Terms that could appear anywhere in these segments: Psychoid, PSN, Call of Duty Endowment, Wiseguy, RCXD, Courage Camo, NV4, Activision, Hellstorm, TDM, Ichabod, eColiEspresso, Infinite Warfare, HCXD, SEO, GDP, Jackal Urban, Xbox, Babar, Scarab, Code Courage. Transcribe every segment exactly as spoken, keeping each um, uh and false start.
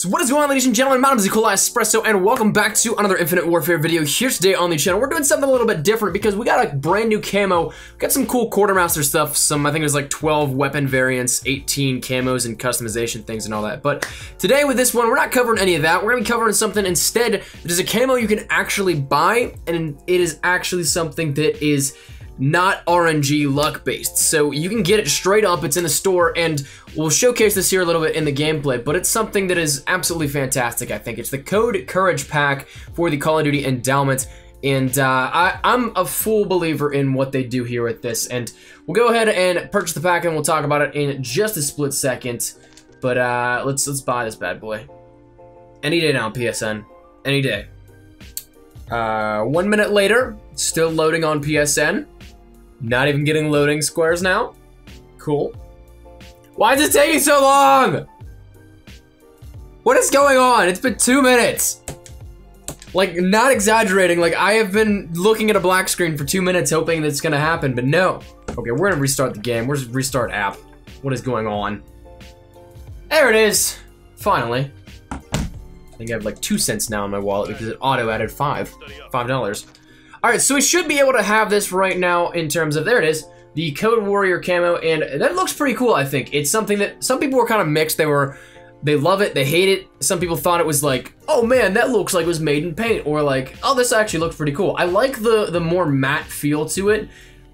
So what is going on, ladies and gentlemen? My name is eColiEspresso, and welcome back to another Infinite Warfare video here today on the channel. We're doing something a little bit different because we got a brand new camo, we got some cool quartermaster stuff, some, I think it was like twelve weapon variants, eighteen camos and customization things and all that. But today with this one, we're not covering any of that. We're gonna be covering something instead that is a camo you can actually buy, and it is actually something that is not R N G luck based. So you can get it straight up, it's in the store, and we'll showcase this here a little bit in the gameplay, but it's something that is absolutely fantastic, I think. It's the Code Courage pack for the Call of Duty Endowment, and uh, I, I'm a full believer in what they do here with this, and we'll go ahead and purchase the pack, and we'll talk about it in just a split second, but uh, let's, let's buy this bad boy. Any day now, P S N. Any day. Uh, one minute later, still loading on P S N. Not even getting loading squares now. Cool. Why is it taking so long? What is going on? It's been two minutes. Like, not exaggerating, like I have been looking at a black screen for two minutes hoping that's gonna happen, but no. Okay, we're gonna restart the game. We're just restart app. What is going on? There it is, finally. I think I have like two cents now in my wallet because it auto added five, five dollars. All right, so we should be able to have this right now in terms of, there it is, the Code Warrior camo, and that looks pretty cool, I think. It's something that some people were kind of mixed. They were, they love it, they hate it. Some people thought it was like, oh man, that looks like it was made in paint, or like, oh, this actually looks pretty cool. I like the, the more matte feel to it,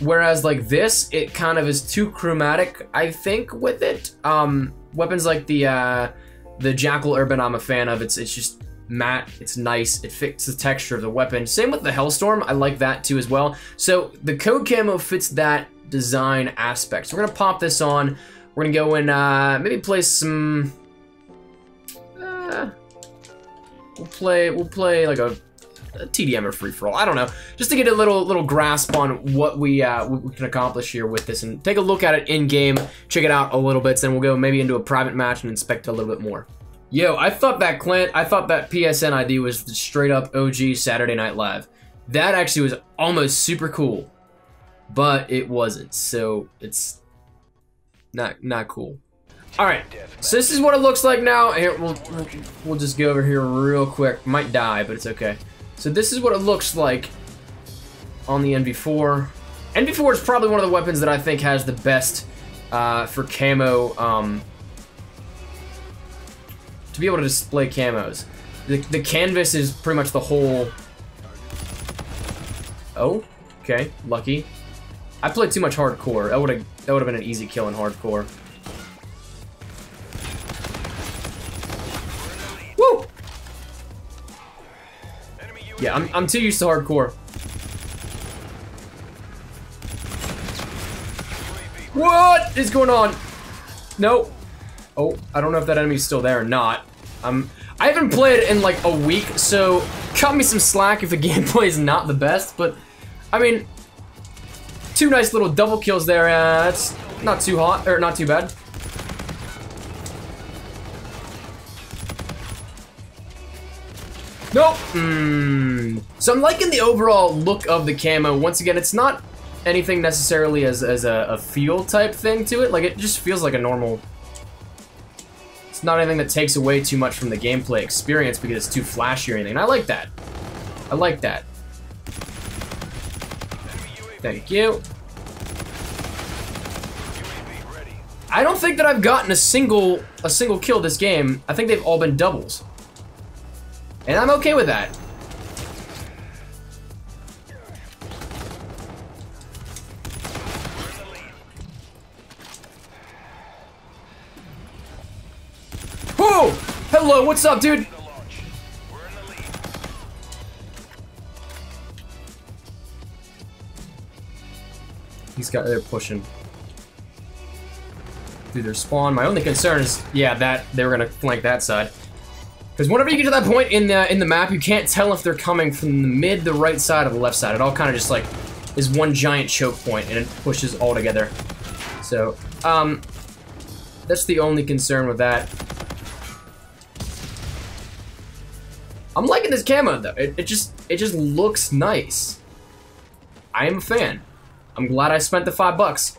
whereas like this, it kind of is too chromatic, I think, with it. Um, weapons like the, uh, the Jackal Urban I'm a fan of, it's, it's just matte, it's nice, it fits the texture of the weapon. Same with the Hellstorm, I like that too as well. So the Code Camo fits that design aspect. So we're gonna pop this on, we're gonna go and uh, maybe play some, uh, we'll play, we'll play like a, a T D M or free-for-all, I don't know, just to get a little little grasp on what we, uh, what we can accomplish here with this, and take a look at it in-game, check it out a little bit, so then we'll go maybe into a private match and inspect a little bit more. Yo, I thought that Clint, I thought that P S N I D was the straight up O G Saturday Night Live. That actually was almost super cool, but it wasn't. So it's not not cool. All right, so this is what it looks like now. Here, we'll, we'll we'll just go over here real quick. Might die, but it's okay. So this is what it looks like on the N V four. N V four is probably one of the weapons that I think has the best uh, for camo. Um, to be able to display camos. The, the canvas is pretty much the whole... Oh, okay, lucky. I played too much hardcore. That would've, that would've been an easy kill in hardcore. Woo! Yeah, I'm, I'm too used to hardcore. What is going on? Nope. Oh, I don't know if that enemy's still there or not. Um, I haven't played in like a week, so cut me some slack if the gameplay is not the best, but I mean, two nice little double kills there. Uh, that's not too hot, or not too bad. Nope. Mm. So I'm liking the overall look of the camo. Once again, it's not anything necessarily as, as a, a feel type thing to it. Like, it just feels like a normal... It's not anything that takes away too much from the gameplay experience because it's too flashy or anything. And I like that. I like that. Thank you. I don't think that I've gotten a single a single kill this game. I think they've all been doubles. And I'm okay with that. Hello, what's up, dude? He's got, they're pushing. Dude, they're spawn. My only concern is, yeah, that they were gonna flank that side. Because whenever you get to that point in the in the map, you can't tell if they're coming from the mid, the right side, or the left side. It all kind of just like is one giant choke point, and it pushes all together. So, um, that's the only concern with that. I'm liking this camo though. It, it just it just looks nice. I am a fan. I'm glad I spent the five bucks.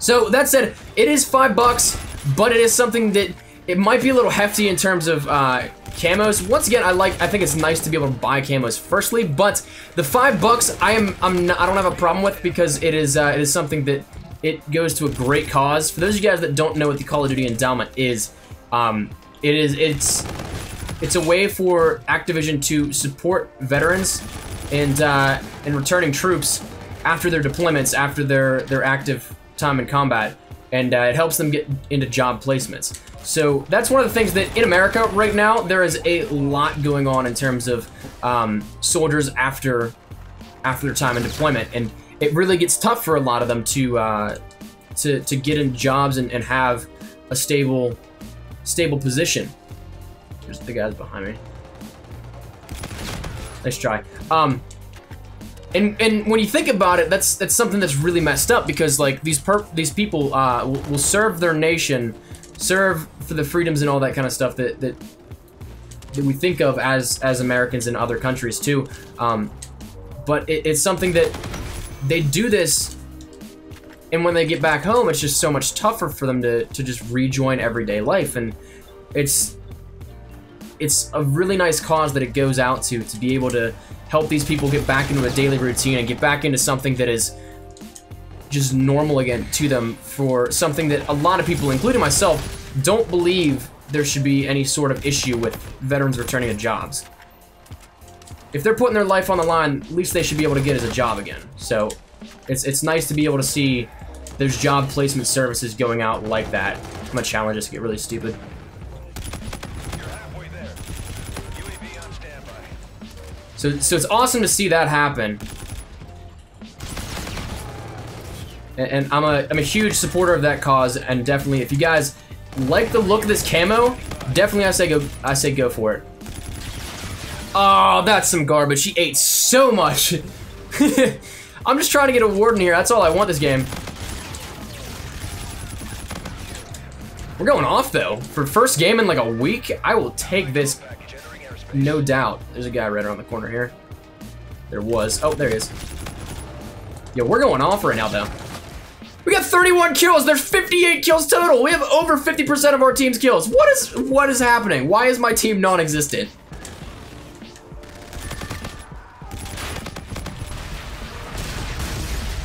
So that said, it is five bucks, but it is something that It might be a little hefty in terms of uh, camos. Once again, I like. I think it's nice to be able to buy camos. Firstly, but the five bucks, I am. I'm. Not, I don't have a problem with because it is. Uh, it is something that it goes to a great cause. For those of you guys that don't know what the Call of Duty Endowment is, um, it is. It's. It's a way for Activision to support veterans and uh, and returning troops after their deployments, after their their active time in combat, and uh, it helps them get into job placements. So that's one of the things that in America right now, there is a lot going on in terms of um, soldiers after after their time in deployment, and it really gets tough for a lot of them to uh, to, to get in jobs and, and have a stable stable position. There's the guys behind me. Nice try. Um, and and when you think about it, that's that's something that's really messed up because like these per these people uh, will, will serve their nation. Serve for the freedoms and all that kind of stuff that, that that we think of as as Americans in other countries too, um, but it, it's something that they do this, and when they get back home, it's just so much tougher for them to to just rejoin everyday life, and it's it's a really nice cause that it goes out to to be able to help these people get back into a daily routine and get back into something that is just normal again to them, for something that a lot of people, including myself, don't believe there should be any sort of issue with veterans returning to jobs. If they're putting their life on the line, at least they should be able to get as a job again. So it's it's nice to be able to see there's job placement services going out like that. I'm gonna challenge us to get really stupid. So so it's awesome to see that happen. And I'm a, I'm a huge supporter of that cause, and definitely, if you guys like the look of this camo, definitely I say go, I say go for it. Oh, that's some garbage. She ate so much. I'm just trying to get a warden here. That's all I want this game. We're going off, though. For first game in like a week, I will take this, no doubt. There's a guy right around the corner here. There was. Oh, there he is. Yo, we're going off right now, though. We got thirty-one kills. There's fifty-eight kills total. We have over fifty percent of our team's kills. What is what is happening? Why is my team non-existent?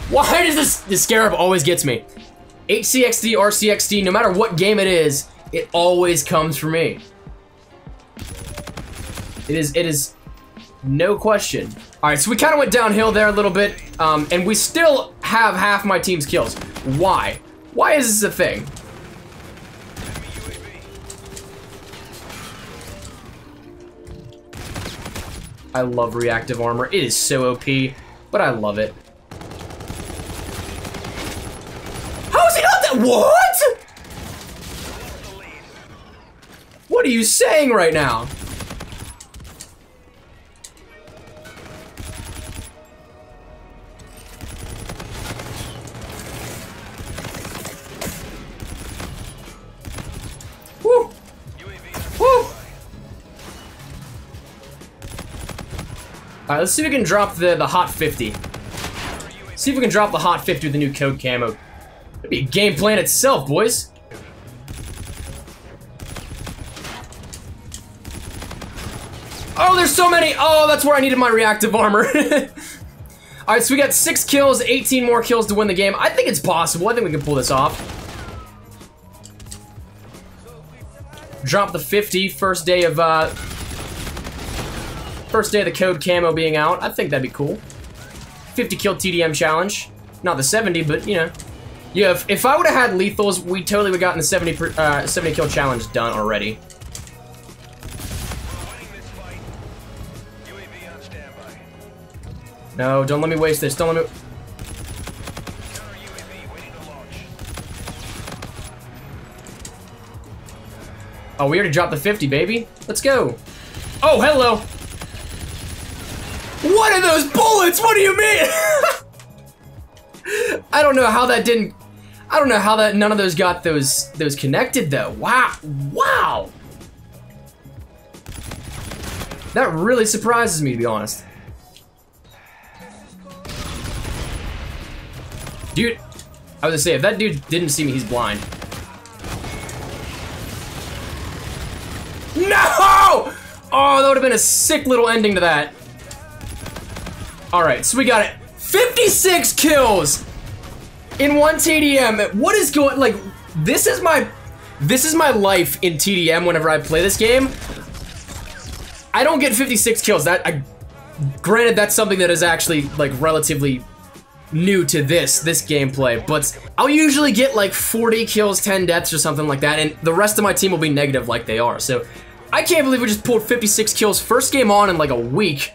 Why does this this Scarab always gets me? H C X D, R C X D, no matter what game it is, it always comes for me. It is it is no question. All right, so we kind of went downhill there a little bit, um, and we still have half my team's kills. Why? Why is this a thing? I love reactive armor. It is so O P, but I love it. How is he not that? What? What are you saying right now? Alright, let's see if we can drop the, the hot fifty. See if we can drop the hot fifty with the new Code Camo. That'd be a game plan itself, boys. Oh, there's so many! Oh, that's where I needed my reactive armor. Alright, so we got six kills, eighteen more kills to win the game. I think it's possible. I think we can pull this off. Drop the fifty, first day of, uh... first day of the Code Camo being out. I think that'd be cool. fifty kill T D M challenge. Not the seventy, but you know. Yeah, if, if I would have had lethals, we totally would have gotten the seventy, per, uh, seventy kill challenge done already. No, don't let me waste this. Don't let me... Oh, we already dropped the fifty, baby. Let's go. Oh, hello. What are those bullets? What do you mean? I don't know how that didn't... I don't know how that none of those got those those connected, though. Wow. Wow. That really surprises me, to be honest. Dude, I was gonna say, if that dude didn't see me, he's blind. Oh, that would have been a sick little ending to that. All right, so we got it. fifty-six kills in one T D M. What is going, like, this is my, this is my life in T D M whenever I play this game. I don't get fifty-six kills. That, I, granted, that's something that is actually, like, relatively new to this, this gameplay, but I'll usually get like forty kills, ten deaths or something like that, and the rest of my team will be negative like they are. So I can't believe we just pulled fifty-six kills first game on in like a week.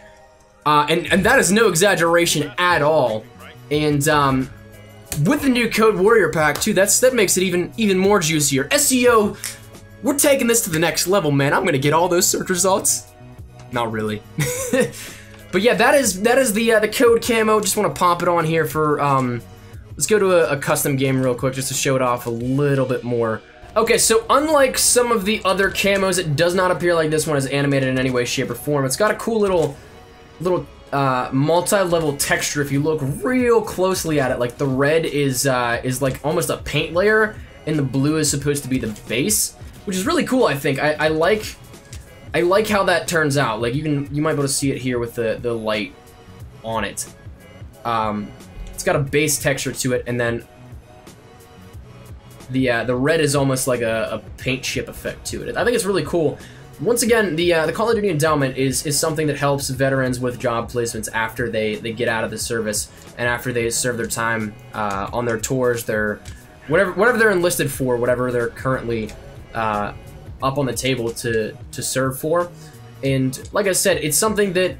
Uh, and, and that is no exaggeration at all. And um, with the new Code Warrior pack too, that's, that makes it even, even more juicier. S E O, we're taking this to the next level, man. I'm gonna get all those search results. Not really. But yeah, that is that is the uh, the Code Camo. Just want to pop it on here for um. Let's go to a, a custom game real quick just to show it off a little bit more. Okay, so unlike some of the other camos, it does not appear like this one is animated in any way, shape, or form. It's got a cool little little uh, multi-level texture. If you look real closely at it, like the red is uh, is like almost a paint layer, and the blue is supposed to be the base, which is really cool. I think I, I like. I like how that turns out. Like you can, you might be able to see it here with the, the light on it. Um, it's got a base texture to it, and then the uh, the red is almost like a, a paint chip effect to it. I think it's really cool. Once again, the uh, the Call of Duty Endowment is is something that helps veterans with job placements after they they get out of the service and after they serve their time uh, on their tours, their whatever whatever they're enlisted for, whatever they're currently. Uh, up on the table to to serve for. And like I said, it's something that,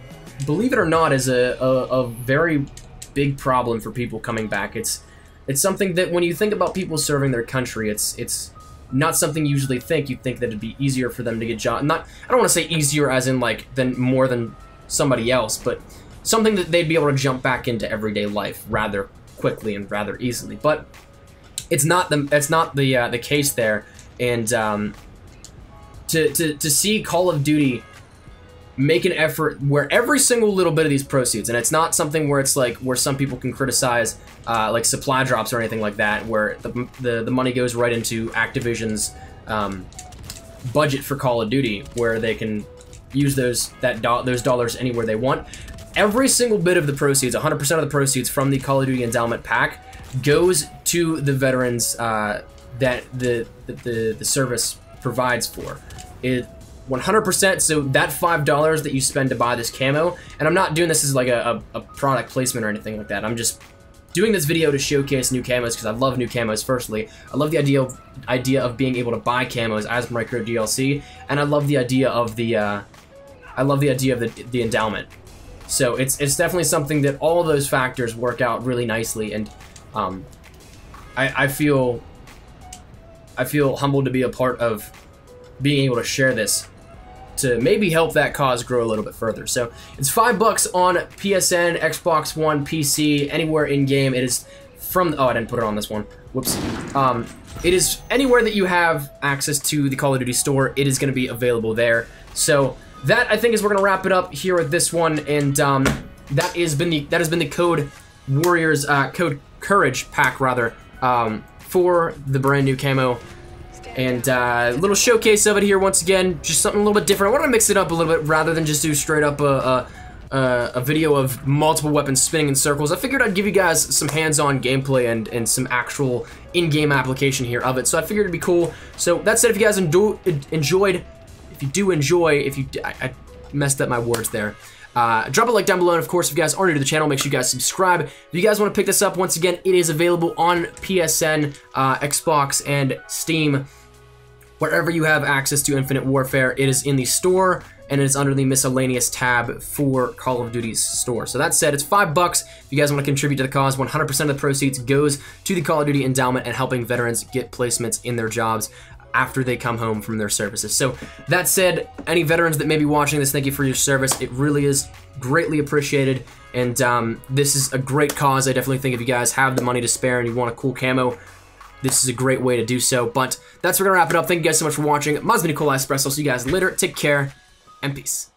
believe it or not, is a, a a very big problem for people coming back. It's it's something that when you think about people serving their country, it's it's not something you usually think. You think that it'd be easier for them to get job, not, I don't want to say easier as in like than more than somebody else, but something that they'd be able to jump back into everyday life rather quickly and rather easily. But it's not the that's not the uh, the case there. And um To, to, to see Call of Duty make an effort where every single little bit of these proceeds, and it's not something where it's like where some people can criticize uh, like supply drops or anything like that, where the, the, the money goes right into Activision's um, budget for Call of Duty, where they can use those that do those dollars anywhere they want. Every single bit of the proceeds, one hundred percent of the proceeds from the Call of Duty Endowment pack goes to the veterans uh, that the, the, the service provides for. It one hundred percent. So that five dollars that you spend to buy this camo, and I'm not doing this as like a, a, a product placement or anything like that. I'm just doing this video to showcase new camos because I love new camos. Firstly, I love the idea of, idea of being able to buy camos as micro D L C, and I love the idea of the uh, I love the idea of the the endowment. So it's it's definitely something that all of those factors work out really nicely, and um, I, I feel I feel humbled to be a part of. Being able to share this to maybe help that cause grow a little bit further. So it's five bucks on P S N, Xbox One, P C, anywhere in game. It is from, oh, I didn't put it on this one. Whoops. Um, it is anywhere that you have access to the Call of Duty store. It is going to be available there. So that, I think, is we're going to wrap it up here with this one. And um, that has been the that has been the Code Warriors, uh, Code Courage pack rather, um, for the brand new camo. And a uh, little showcase of it here once again, just something a little bit different. I want to mix it up a little bit rather than just do straight up a, a, a video of multiple weapons spinning in circles. I figured I'd give you guys some hands-on gameplay and, and some actual in-game application here of it. So I figured it'd be cool. So that said, if you guys enjoy, enjoyed, if you do enjoy, if you, I, I messed up my words there. Uh, drop a like down below, and of course, if you guys are new to the channel, make sure you guys subscribe. If you guys want to pick this up, once again, it is available on P S N, uh, Xbox, and Steam. Wherever you have access to Infinite Warfare, it is in the store, and it is under the miscellaneous tab for Call of Duty's store. So that said, it's five bucks. If you guys want to contribute to the cause, one hundred percent of the proceeds goes to the Call of Duty Endowment and helping veterans get placements in their jobs after they come home from their services. So that said, any veterans that may be watching this, thank you for your service. It really is greatly appreciated. And um, this is a great cause. I definitely think if you guys have the money to spare and you want a cool camo, this is a great way to do so. But that's where we're gonna wrap it up. Thank you guys so much for watching. My name's been eColiEspresso. See you guys later. Take care and peace.